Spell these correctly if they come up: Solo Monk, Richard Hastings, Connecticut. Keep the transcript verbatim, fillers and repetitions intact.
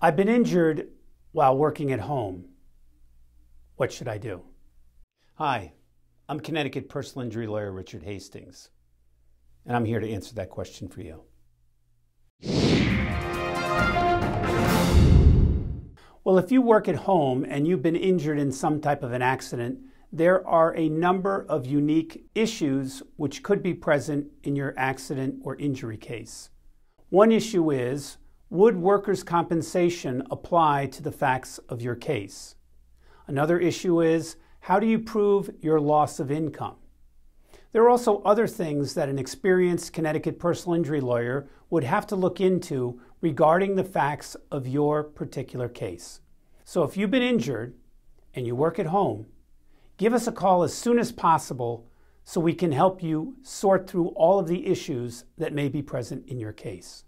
I've been injured while working at home. What should I do? Hi, I'm Connecticut personal injury lawyer Richard Hastings, and I'm here to answer that question for you. Well, if you work at home and you've been injured in some type of an accident, there are a number of unique issues which could be present in your accident or injury case. One issue is, would workers' compensation apply to the facts of your case? Another issue is, how do you prove your loss of income? There are also other things that an experienced Connecticut personal injury lawyer would have to look into regarding the facts of your particular case. So if you've been injured and you work at home, give us a call as soon as possible so we can help you sort through all of the issues that may be present in your case.